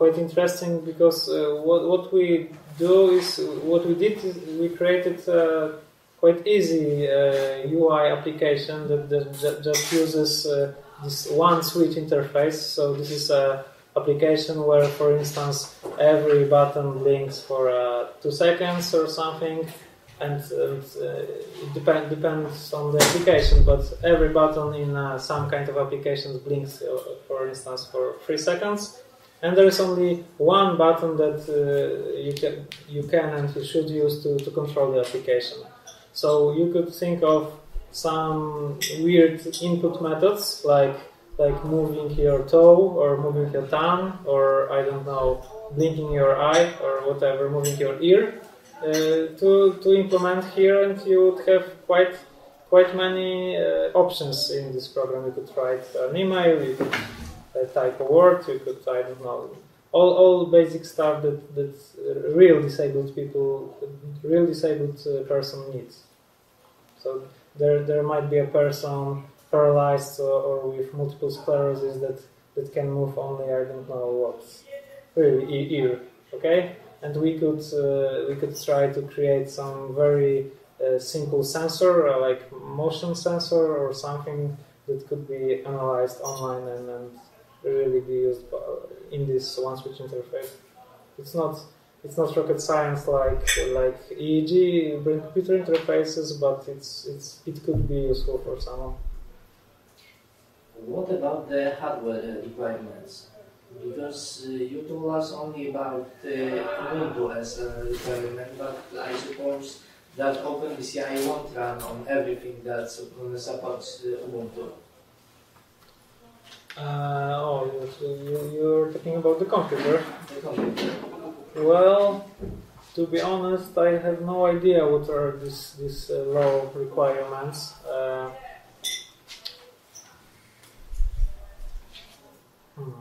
quite interesting because uh, what what we do is what we did is we created a quite easy uh, U I application that, that just uses uh, this one switch interface. So this is a application where, for instance, every button blinks for uh, two seconds or something. And, and uh, it depend, depends on the application, but every button in uh, some kind of applications blinks, uh, for instance, for three seconds. And there is only one button that uh, you, can, you can and you should use to, to control the application. So you could think of some weird input methods, like, like moving your toe or moving your tongue, or, I don't know, blinking your eye or whatever, moving your ear. Uh, to to implement here, and you would have quite quite many uh, options in this program. You could write an email, you could uh, type a word, you could, I don't know, all all basic stuff that that real disabled people, real disabled uh, person needs. So there there might be a person paralyzed or, or with multiple sclerosis that that can move only, I don't know what, really ear, okay. And we could uh, we could try to create some very uh, simple sensor, uh, like motion sensor or something that could be analyzed online and, and really be used by, in this one switch interface. It's not it's not rocket science like like E E G, brain computer interfaces, but it's it's it could be useful for someone. What about the hardware requirements? Because uh, you told us only about uh, Ubuntu as a requirement, but I suppose that OpenBCI won't run on everything that supports uh, Ubuntu. Uh, oh, you, you're talking about the computer. The computer. Well, to be honest, I have no idea what are these these uh, law requirements. Uh, hmm.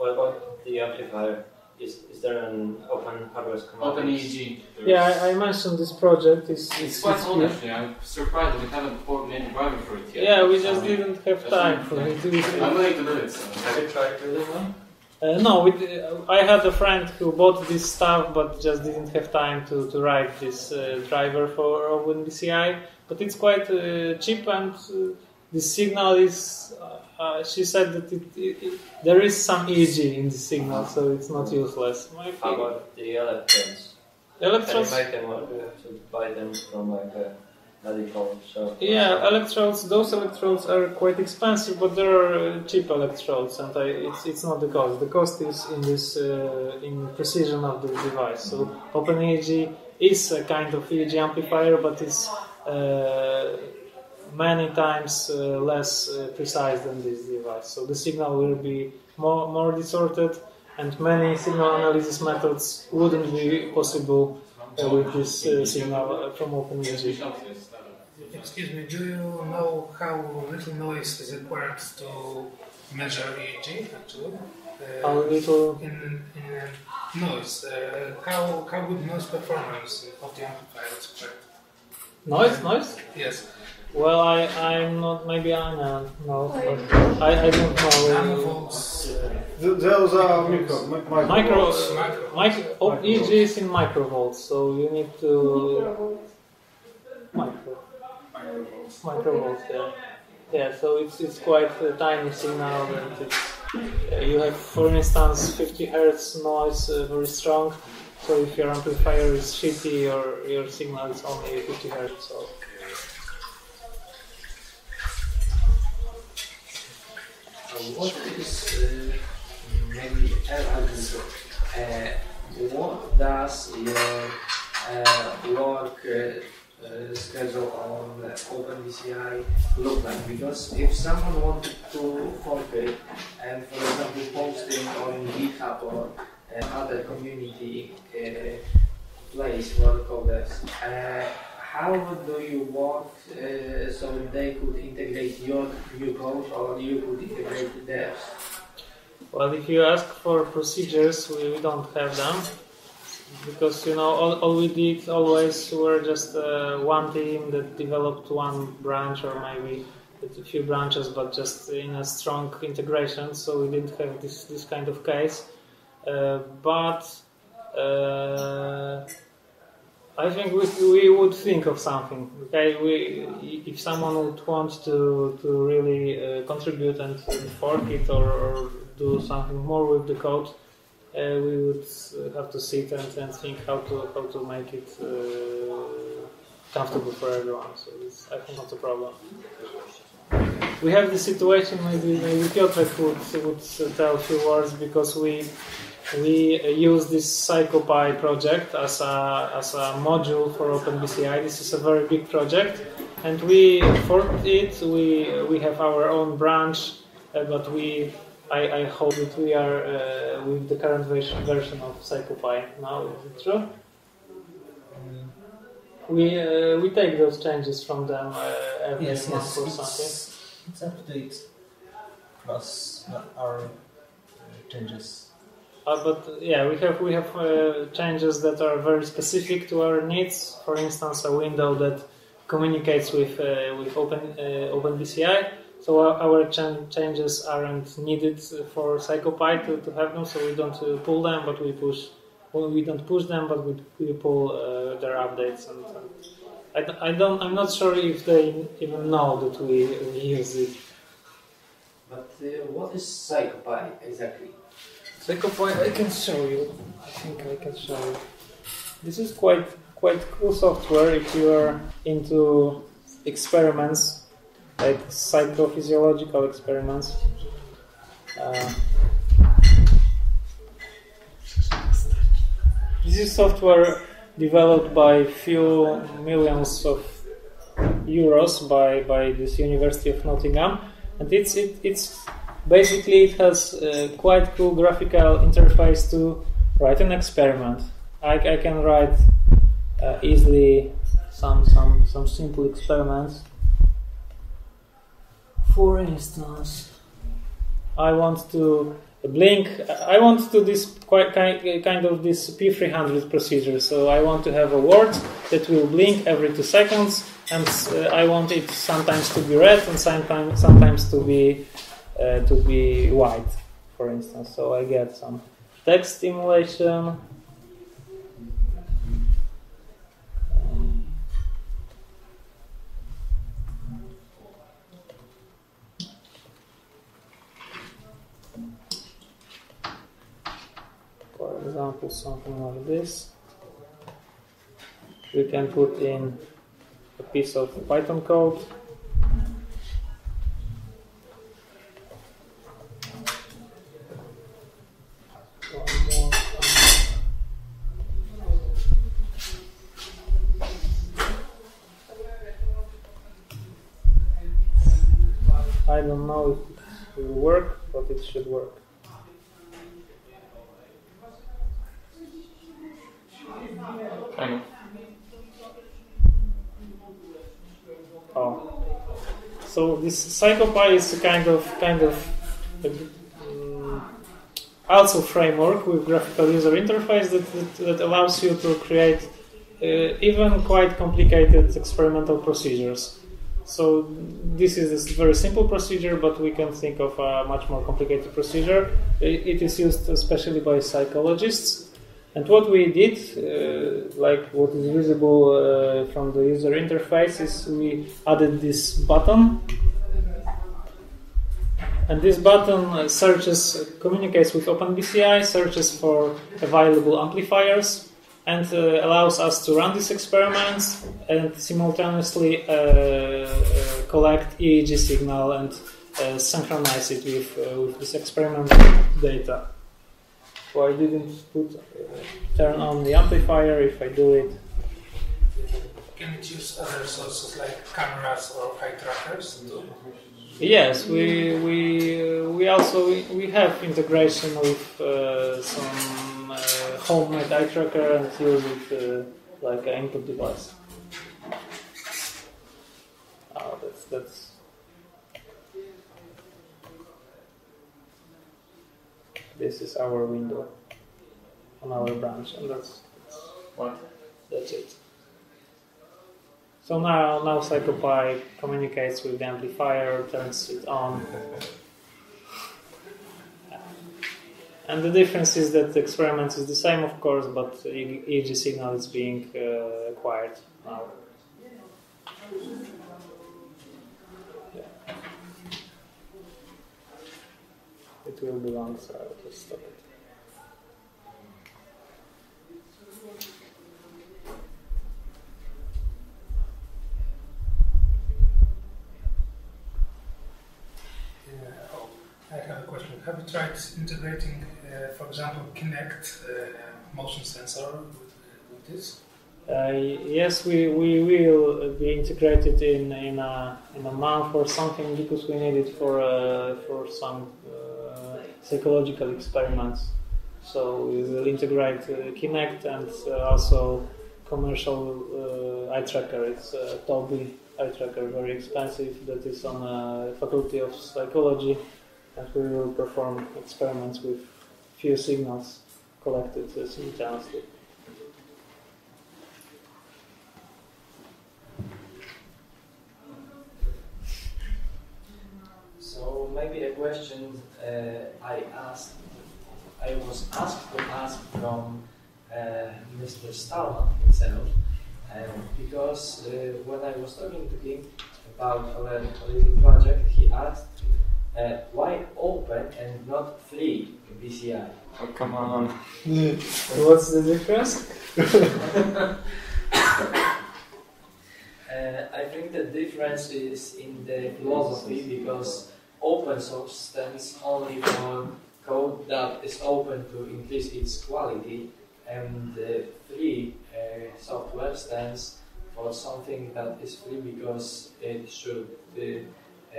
What about the amplifier? Is, is there an open hardware component? OpenEEG. Yeah, I, I mentioned this project. It's, it's, it's quite old actually. I'm surprised that we haven't formed any driver for it yet. Yeah, we just um, didn't have time for it. I'm going to do it. So. Have you tried building one? Uh, no, we, uh, I had a friend who bought this stuff but just didn't have time to, to write this uh, driver for OpenBCI. But it's quite uh, cheap and uh, the signal is... Uh, Uh, she said that it, it, it, there is some E E G in the signal, so it's not useless. My How about the electrons? The electrons? Can you make them, or do you have to buy them from like a medical shop? Yeah, electrodes. Those electrodes are quite expensive, but there are cheap electrodes, and I, it's it's not the cost. The cost is in this uh, in precision of the device. So OpenEEG is a kind of E E G amplifier, but it's. Uh, many times uh, less uh, precise than this device. So the signal will be more, more distorted, and many signal analysis methods wouldn't be possible uh, with this uh, signal from OpenEEG. Excuse me, do you know how little noise is required to measure E E G, actually? Uh, how little? In, in noise. Uh, how, how good noise performance of the amplifier is required? Noise? Noise? Yes. Well, I, I'm not, maybe Anya knows, but I, I don't know. Yeah. Those are micro, micro, microvolts. Micro, micro, oh, E E G is in microvolts, so you need to... Micro. Microvolts. Microvolts, yeah. Yeah, so it's, it's quite a tiny signal, and it's, uh, you have, for instance, fifty hertz noise, uh, very strong, so if your amplifier is shitty, your, your signal is only fifty hertz. So. What is uh, maybe uh, what does your uh, work uh, uh, schedule on OpenBCI look like? Because if someone wanted to fork it and, for example, posting on GitHub or uh, other community uh, place for coders, uh, how do you work uh, so they could integrate your new code or you could integrate theirs? Well, if you ask for procedures, we, we don't have them. Because, you know, all, all we did always were just uh, one team that developed one branch or maybe a few branches, but just in a strong integration. So we didn't have this, this kind of case. Uh, but... Uh, I think we, we would think of something. Okay, we, if someone would want to to really uh, contribute and, and fork it or, or do something more with the code, uh, we would have to sit and, and think how to how to make it uh, comfortable for everyone. So it's, I think, not a problem. We have the situation. Maybe maybe Piotrek would would tell a few words because we. We use this PsychoPy project as a, as a module for OpenBCI. This is a very big project, and we forked it. We we have our own branch, uh, but we I, I hope that we are uh, with the current version of PsychoPy now. Is it true? We uh, we take those changes from them uh, every yes, month yes, or it's, something. It's up to date plus our changes. Uh, but yeah, we have we have uh, changes that are very specific to our needs. For instance, a window that communicates with uh, with Open uh, OpenBCI. So our, our ch changes aren't needed for PsychoPy to, to have them. So we don't uh, pull them, but we push. Well, we don't push them, but we we pull uh, their updates. And, and I don't, I don't I'm not sure if they even know that we, we use it. But uh, what is PsychoPy exactly? PsychoPy, I can show you. I think I can show you. This is quite quite cool software if you are into experiments, like psychophysiological experiments. Uh, this is software developed by a few millions of euros by by this University of Nottingham, and it's it, it's. Basically, it has a quite cool graphical interface to write an experiment. I, I can write uh, easily some, some, some simple experiments. For instance, I want to Blink, I want to do this quite kind, kind of this P three hundred procedure. So I want to have a word that will blink every two seconds, and uh, I want it sometimes to be red and sometimes sometimes to be uh, to be white, for instance. So I get some text stimulation. Example, something like this. We can put in a piece of Python code. I don't know if it will work, but it should work. Oh, so this PsychoPy is a kind of kind of um, also framework with graphical user interface that that, that allows you to create uh, even quite complicated experimental procedures. So this is a very simple procedure, but we can think of a much more complicated procedure. It, it is used especially by psychologists. And what we did, uh, like what is visible uh, from the user interface, is we added this button. And this button searches, communicates with OpenBCI, searches for available amplifiers, and uh, allows us to run these experiments and simultaneously uh, uh, collect E E G signal and uh, synchronize it with, uh, with this experimental data. So I didn't put, uh, turn on the amplifier. If I do it, can it use other sources like cameras or eye trackers? Too? Yes, we we uh, we also we have integration with uh, some uh, homemade eye tracker and use it uh, like an input device. Oh, that's that's. This is our window on our branch, and that's what that's it. So now, now PsychoPy communicates with the amplifier, turns it on, and the difference is that the experiment is the same, of course, but the E E G signal is being uh, acquired now. It will be long, so I will just stop it. Yeah. I have a question. Have you tried integrating, uh, for example, Kinect uh, motion sensor with, with this? Uh, yes, we, we will be integrated in in a in a month or something, because we need it for uh, for some uh, psychological experiments. So we will integrate uh, Kinect and uh, also commercial uh, eye tracker. It's uh, Tobii eye tracker, very expensive. That is on the uh, Faculty of Psychology, and we will perform experiments with few signals collected uh, simultaneously. So maybe a question uh, I asked, I was asked to ask from uh, Mister Stallman himself, um, because uh, when I was talking to him about our little project, he asked uh, why open and not free B C I? Oh, come on. What's the difference? Uh, I think the difference is in the philosophy, because open source stands only for code that is open to increase its quality, and the free uh, software stands for something that is free because it should uh,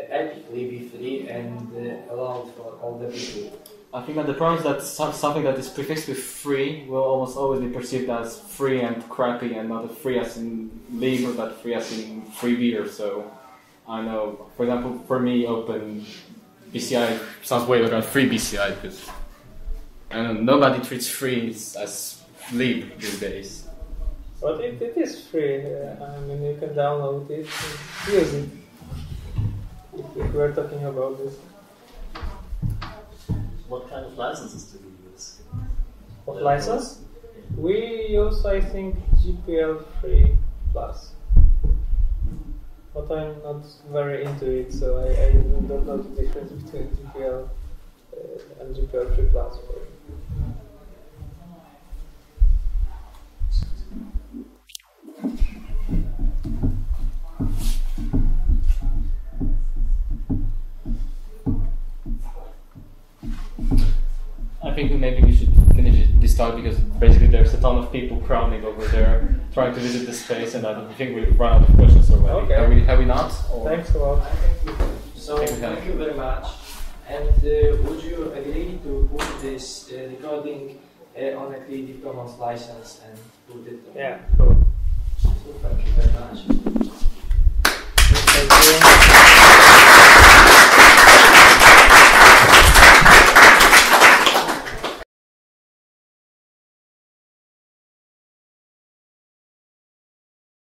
ethically be free and uh, allowed for all the people. I think that the problem is that some, something that is prefixed with free will almost always be perceived as free and crappy, and not free as in leave or that free as in free beer. So I know, for example, for me, open B C I sounds way around free B C I, because I don't know, nobody treats free as lib these days. But it, it is free. Uh, I mean, you can download it and use it. If we're talking about this. What kind of licenses do you use? What license? We use, I think, G P L three plus. But I'm not very into it, so I, I don't know the difference between G P L uh, and G P L three plus. I think maybe we should finish this talk, because basically there's a ton of people crowding over there trying to visit the space, and I don't think we've run out of questions already. Okay. Have we, have we not? Or? Thanks a lot. I think we have. So thank you, thank you very much. And uh, would you agree to put this uh, recording uh, on a Creative Commons license and put it on? Yeah, cool. So thank you very much. Thank you.